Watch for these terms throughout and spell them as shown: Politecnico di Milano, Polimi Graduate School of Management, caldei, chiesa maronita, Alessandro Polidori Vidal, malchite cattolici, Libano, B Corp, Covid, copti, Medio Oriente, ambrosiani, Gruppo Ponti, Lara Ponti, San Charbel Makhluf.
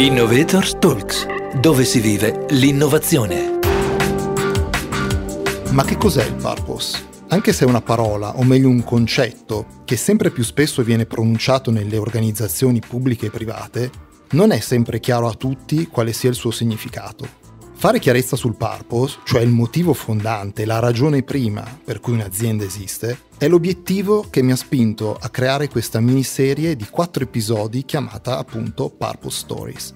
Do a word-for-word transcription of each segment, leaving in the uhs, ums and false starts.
Innovators Talks, dove si vive l'innovazione. Ma che cos'è il purpose? Anche se è una parola, o meglio un concetto, che sempre più spesso viene pronunciato nelle organizzazioni pubbliche e private, non è sempre chiaro a tutti quale sia il suo significato. Fare chiarezza sul purpose, cioè il motivo fondante, la ragione prima per cui un'azienda esiste, è l'obiettivo che mi ha spinto a creare questa miniserie di quattro episodi chiamata appunto Purpose Stories.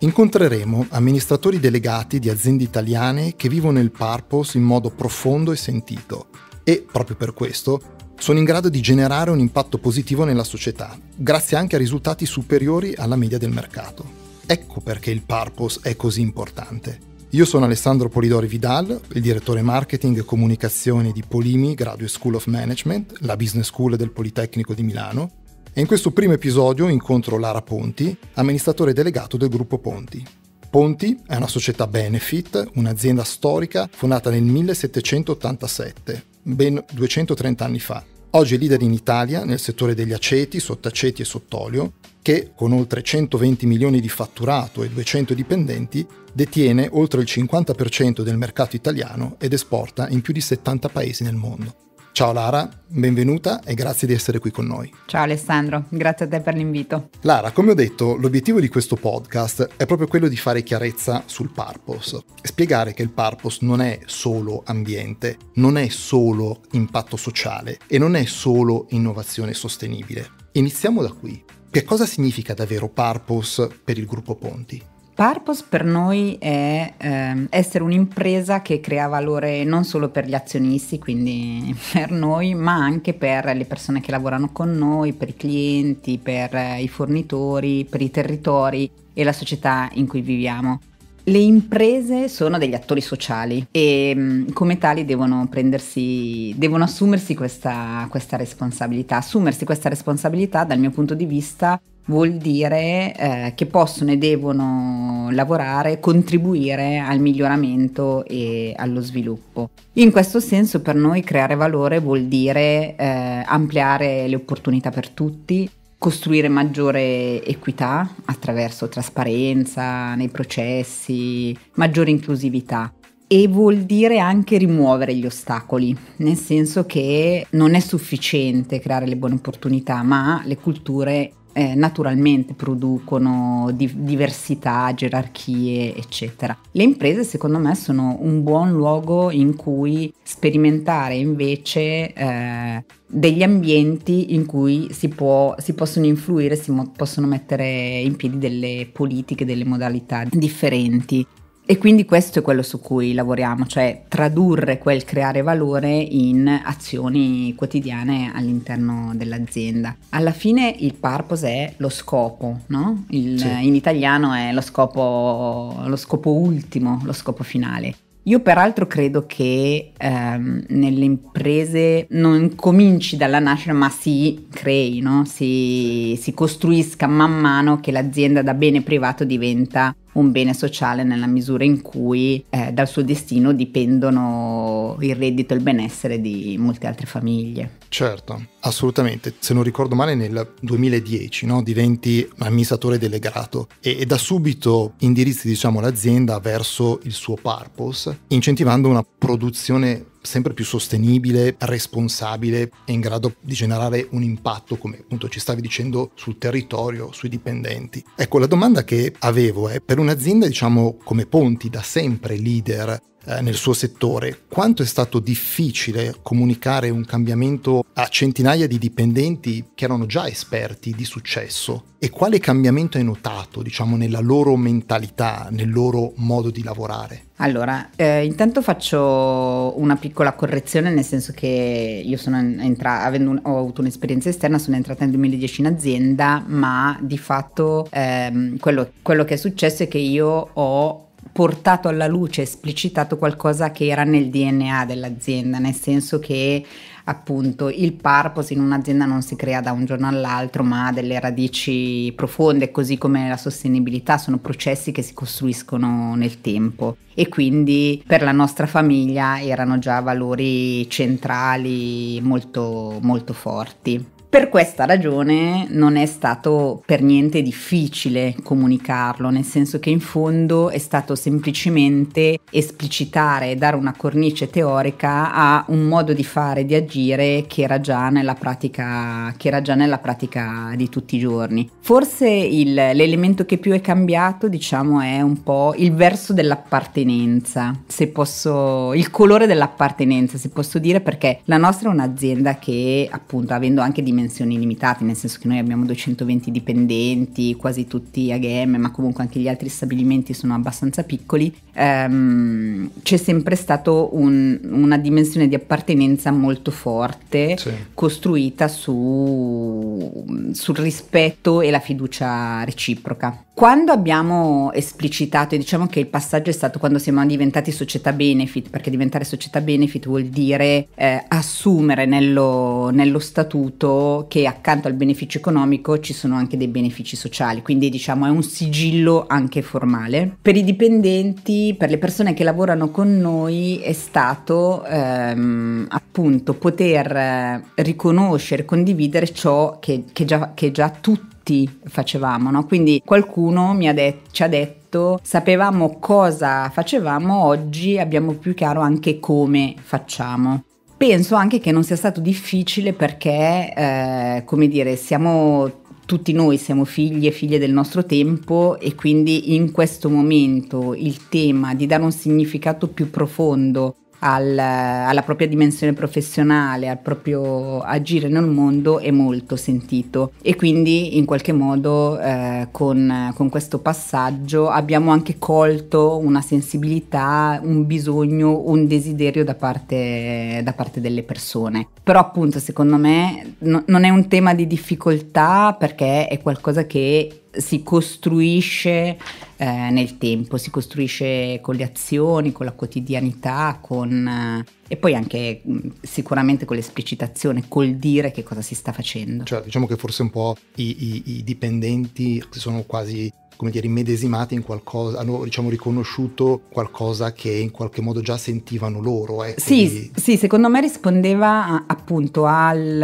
Incontreremo amministratori delegati di aziende italiane che vivono il purpose in modo profondo e sentito e, proprio per questo, sono in grado di generare un impatto positivo nella società, grazie anche a risultati superiori alla media del mercato. Ecco perché il purpose è così importante. Io sono Alessandro Polidori Vidal, il direttore marketing e comunicazione di Polimi Graduate School of Management, la business school del Politecnico di Milano, e in questo primo episodio incontro Lara Ponti, amministratore delegato del Gruppo Ponti. Ponti è una società benefit, un'azienda storica fondata nel millesettecentottantasette, ben duecentotrenta anni fa. Oggi è leader in Italia nel settore degli aceti, sottaceti e sottolio, che con oltre centoventi milioni di fatturato e duecento dipendenti detiene oltre il cinquanta per cento del mercato italiano ed esporta in più di settanta paesi nel mondo. Ciao Lara, benvenuta e grazie di essere qui con noi. Ciao Alessandro, grazie a te per l'invito. Lara, come ho detto, l'obiettivo di questo podcast è proprio quello di fare chiarezza sul purpose, spiegare che il purpose non è solo ambiente, non è solo impatto sociale e non è solo innovazione sostenibile. Iniziamo da qui. Che cosa significa davvero purpose per il Gruppo Ponti? Purpose per noi è eh, essere un'impresa che crea valore non solo per gli azionisti, quindi per noi, ma anche per le persone che lavorano con noi, per i clienti, per i fornitori, per i territori e la società in cui viviamo. Le imprese sono degli attori sociali e come tali devono prendersi, devono assumersi questa, questa responsabilità. Assumersi questa responsabilità, dal mio punto di vista, vuol dire eh, che possono e devono lavorare, contribuire al miglioramento e allo sviluppo. In questo senso per noi creare valore vuol dire eh, ampliare le opportunità per tutti, costruire maggiore equità attraverso trasparenza nei processi, maggiore inclusività. E vuol dire anche rimuovere gli ostacoli, nel senso che non è sufficiente creare le buone opportunità, ma le culture eh, naturalmente producono di- diversità, gerarchie, eccetera. Le imprese, secondo me, sono un buon luogo in cui sperimentare invece eh, degli ambienti in cui si, può, si possono influire, si mo- possono mettere in piedi delle politiche, delle modalità differenti. E quindi questo è quello su cui lavoriamo, cioè tradurre quel creare valore in azioni quotidiane all'interno dell'azienda. Alla fine il purpose è lo scopo, no? Il, sì. In italiano è lo scopo, lo scopo ultimo, lo scopo finale. Io peraltro credo che ehm, nelle imprese non cominci dalla nascita ma si crei, no? si, si costruisca man mano che l'azienda da bene privato diventa un bene sociale nella misura in cui eh, dal suo destino dipendono il reddito e il benessere di molte altre famiglie. Certo, assolutamente. Se non ricordo male nel duemiladieci, no, diventi amministratore delegato e, e da subito indirizzi, diciamo, l'azienda verso il suo purpose, incentivando una produzione sempre più sostenibile, responsabile e in grado di generare un impatto, come appunto ci stavi dicendo, sul territorio, sui dipendenti. Ecco, la domanda che avevo è, per un'azienda, diciamo, come Ponti, da sempre leader eh, nel suo settore, quanto è stato difficile comunicare un cambiamento a centinaia di dipendenti che erano già esperti di successo? E quale cambiamento hai notato, diciamo, nella loro mentalità, nel loro modo di lavorare? Allora, eh, intanto faccio una piccola correzione, nel senso che io sono entrata, avendo un, ho avuto un'esperienza esterna, sono entrata nel duemiladieci in azienda, ma di fatto ehm, quello, quello che è successo è che io ho portato alla luce, esplicitato qualcosa che era nel D N A dell'azienda, nel senso che appunto il purpose in un'azienda non si crea da un giorno all'altro, ma ha delle radici profonde, così come la sostenibilità, sono processi che si costruiscono nel tempo e quindi per la nostra famiglia erano già valori centrali molto molto forti. Per questa ragione non è stato per niente difficile comunicarlo, nel senso che in fondo è stato semplicemente esplicitare e dare una cornice teorica a un modo di fare, di agire che era già nella pratica, che era già nella pratica di tutti i giorni. Forse il, l'elemento che più è cambiato, diciamo, è un po' il verso dell'appartenenza, se posso, il colore dell'appartenenza, se posso dire, perché la nostra è un'azienda che, appunto, avendo anche dimensioni limitate, nel senso che noi abbiamo duecentoventi dipendenti, quasi tutti A G M, ma comunque anche gli altri stabilimenti sono abbastanza piccoli, ehm, c'è sempre stato un, una dimensione di appartenenza molto forte, sì, costruita su, sul rispetto e la fiducia reciproca. Quando abbiamo esplicitato, e diciamo che il passaggio è stato quando siamo diventati società benefit, perché diventare società benefit vuol dire eh, assumere nello, nello statuto che accanto al beneficio economico ci sono anche dei benefici sociali, quindi diciamo è un sigillo anche formale. Per i dipendenti, per le persone che lavorano con noi, è stato ehm, appunto poter riconoscere, condividere ciò che, che, già, che già tutti facevamo, no? Quindi qualcuno mi ha de- ci ha detto sapevamo cosa facevamo, oggi abbiamo più chiaro anche come facciamo. Penso anche che non sia stato difficile perché eh, come dire, siamo tutti noi siamo figli e figlie del nostro tempo, e quindi in questo momento il tema di dare un significato più profondo Al, alla propria dimensione professionale, al proprio agire nel mondo è molto sentito, e quindi in qualche modo eh, con, con questo passaggio abbiamo anche colto una sensibilità, un bisogno, un desiderio da parte, da parte delle persone. Però appunto secondo me no, non è un tema di difficoltà, perché è qualcosa che si costruisce eh, nel tempo, si costruisce con le azioni, con la quotidianità, con eh, e poi anche mh, sicuramente con l'esplicitazione, col dire che cosa si sta facendo. Cioè diciamo che forse un po' i, i, i dipendenti sono quasi, come dire, immedesimati in qualcosa, hanno diciamo riconosciuto qualcosa che in qualche modo già sentivano loro. Eh, sì, quindi... sì, secondo me rispondeva a, appunto al...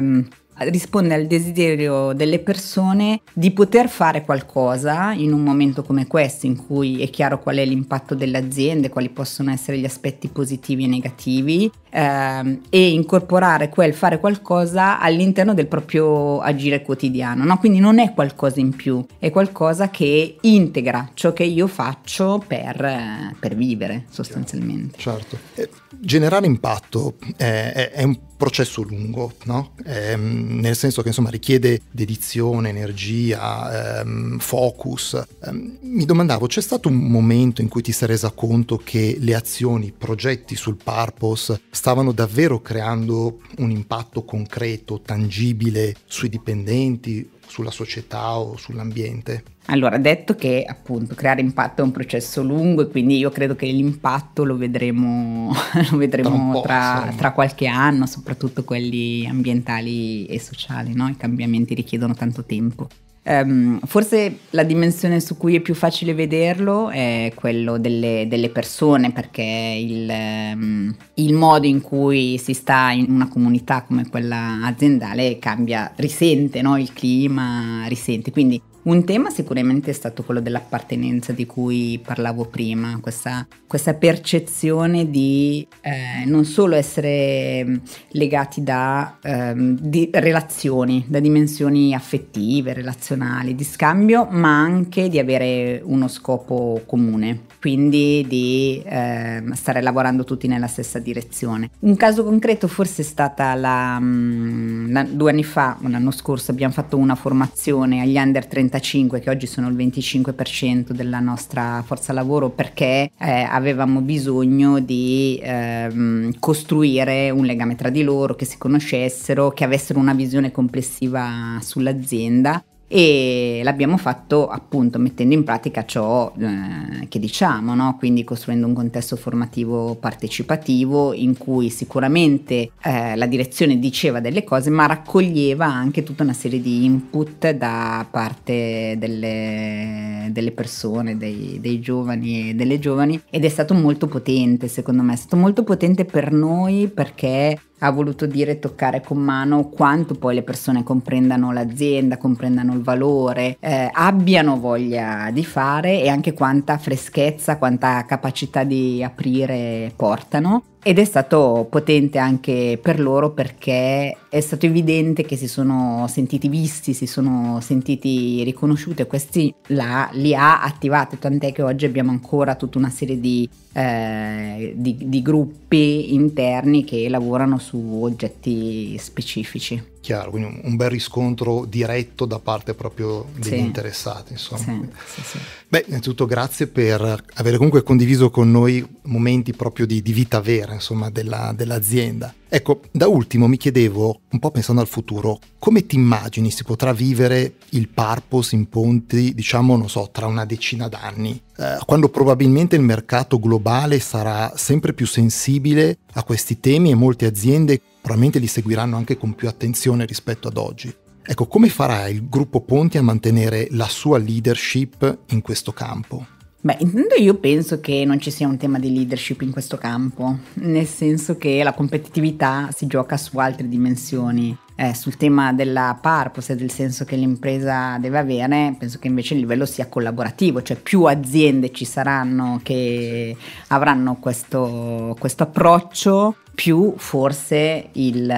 Um, risponde al desiderio delle persone di poter fare qualcosa in un momento come questo, in cui è chiaro qual è l'impatto delle aziende, quali possono essere gli aspetti positivi e negativi, ehm, e incorporare quel fare qualcosa all'interno del proprio agire quotidiano, no? Quindi non è qualcosa in più, è qualcosa che integra ciò che io faccio per, per vivere sostanzialmente. Certo. Eh, generare impatto è, è, è un processo lungo, no? Ehm, nel senso che insomma richiede dedizione, energia, ehm, focus. Ehm, mi domandavo, c'è stato un momento in cui ti sei resa conto che le azioni, i progetti sul purpose stavano davvero creando un impatto concreto, tangibile sui dipendenti, sulla società o sull'ambiente? Allora, detto che appunto creare impatto è un processo lungo, e quindi io credo che l'impatto lo vedremo, lo vedremo tra, tra qualche anno, soprattutto quelli ambientali e sociali, no? I cambiamenti richiedono tanto tempo. Um, forse la dimensione su cui è più facile vederlo è quello delle, delle persone, perché il, um, il modo in cui si sta in una comunità come quella aziendale cambia, risente, no? Il clima risente, quindi un tema sicuramente è stato quello dell'appartenenza di cui parlavo prima, questa, questa percezione di eh, non solo essere legati da eh, di relazioni, da dimensioni affettive, relazionali, di scambio, ma anche di avere uno scopo comune, quindi di eh, stare lavorando tutti nella stessa direzione. Un caso concreto forse è stata la, la due anni fa, l'anno scorso, abbiamo fatto una formazione agli under trentacinque, che oggi sono il venticinque per cento della nostra forza lavoro, perché eh, avevamo bisogno di eh, costruire un legame tra di loro, che si conoscessero, che avessero una visione complessiva sull'azienda, e l'abbiamo fatto appunto mettendo in pratica ciò eh, che diciamo, no? Quindi costruendo un contesto formativo partecipativo in cui sicuramente eh, la direzione diceva delle cose, ma raccoglieva anche tutta una serie di input da parte delle, delle persone, dei, dei giovani e delle giovani, ed è stato molto potente, secondo me è stato molto potente per noi, perché ha voluto dire toccare con mano quanto poi le persone comprendano l'azienda, comprendano il valore, eh, abbiano voglia di fare, e anche quanta freschezza, quanta capacità di aprire portano. Ed è stato potente anche per loro, perché è stato evidente che si sono sentiti visti, si sono sentiti riconosciuti, e questi la, li ha attivati, tant'è che oggi abbiamo ancora tutta una serie di, eh, di, di gruppi interni che lavorano su oggetti specifici. Chiaro, quindi un bel riscontro diretto da parte proprio degli sì. interessati, insomma. Sì, sì, sì. Beh, innanzitutto grazie per avere comunque condiviso con noi momenti proprio di, di vita vera, insomma, della, dell'azienda. Ecco, da ultimo mi chiedevo, un po' pensando al futuro, come ti immagini si potrà vivere il purpose in Ponti, diciamo, non so, tra una decina d'anni, eh, quando probabilmente il mercato globale sarà sempre più sensibile a questi temi e molte aziende probabilmente li seguiranno anche con più attenzione rispetto ad oggi. Ecco, come farà il gruppo Ponti a mantenere la sua leadership in questo campo? Beh, intanto io penso che non ci sia un tema di leadership in questo campo, nel senso che la competitività si gioca su altre dimensioni. Eh, sul tema della purpose, del senso che l'impresa deve avere, penso che invece il livello sia collaborativo, cioè più aziende ci saranno che avranno questo, questo approccio, più forse il,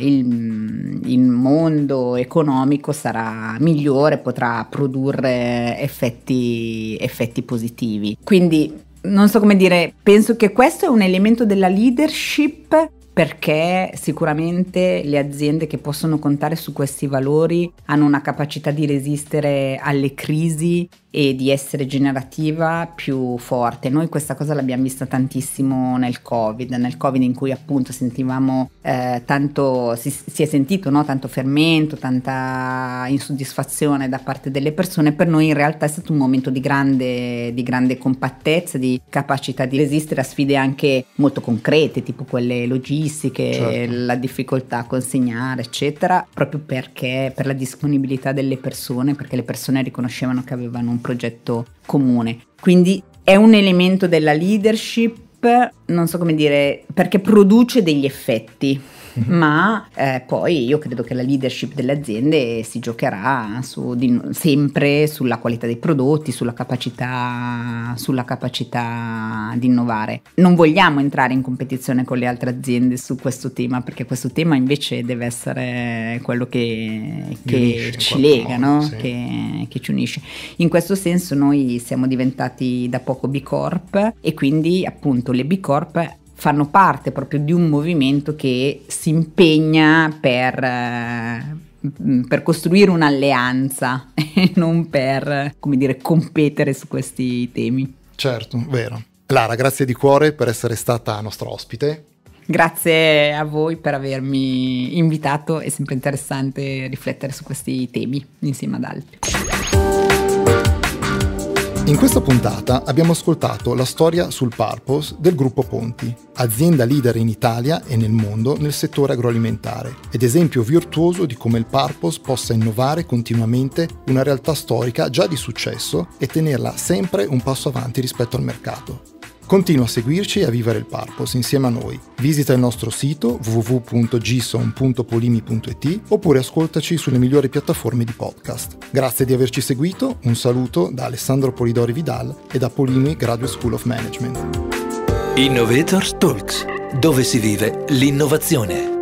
il, il mondo economico sarà migliore, potrà produrre effetti, effetti positivi. Quindi non so come dire, penso che questo è un elemento della leadership, perché sicuramente le aziende che possono contare su questi valori hanno una capacità di resistere alle crisi e di essere generativa più forte. Noi questa cosa l'abbiamo vista tantissimo nel Covid, nel Covid in cui appunto sentivamo eh, tanto, si, si è sentito no? tanto fermento, tanta insoddisfazione da parte delle persone. Per noi in realtà è stato un momento di grande, di grande compattezza, di capacità di resistere a sfide anche molto concrete, tipo quelle logistiche, certo. la difficoltà a consegnare eccetera, proprio perché per la disponibilità delle persone, perché le persone riconoscevano che avevano un progetto comune. Quindi è un elemento della leadership, non so come dire, perché produce degli effetti, mm-hmm. ma eh, poi io credo che la leadership delle aziende si giocherà su, di, sempre sulla qualità dei prodotti, sulla capacità, sulla capacità di innovare. Non vogliamo entrare in competizione con le altre aziende su questo tema, perché questo tema invece deve essere quello che, che ci lega, modo, no? sì. che, che ci unisce. In questo senso noi siamo diventati da poco B Corp, e quindi appunto le B Corp fanno parte proprio di un movimento che si impegna per, per costruire un'alleanza e non per, come dire, competere su questi temi. Certo, vero. Lara, grazie di cuore per essere stata nostra ospite. Grazie a voi per avermi invitato, è sempre interessante riflettere su questi temi insieme ad altri. In questa puntata abbiamo ascoltato la storia sul purpose del gruppo Ponti, azienda leader in Italia e nel mondo nel settore agroalimentare, ed esempio virtuoso di come il purpose possa innovare continuamente una realtà storica già di successo e tenerla sempre un passo avanti rispetto al mercato. Continua a seguirci e a vivere il purpose insieme a noi. Visita il nostro sito w w w punto gison punto polimi punto i t oppure ascoltaci sulle migliori piattaforme di podcast. Grazie di averci seguito, un saluto da Alessandro Polidori Vidal e da Polimi Graduate School of Management. Innovators Talks, dove si vive l'innovazione.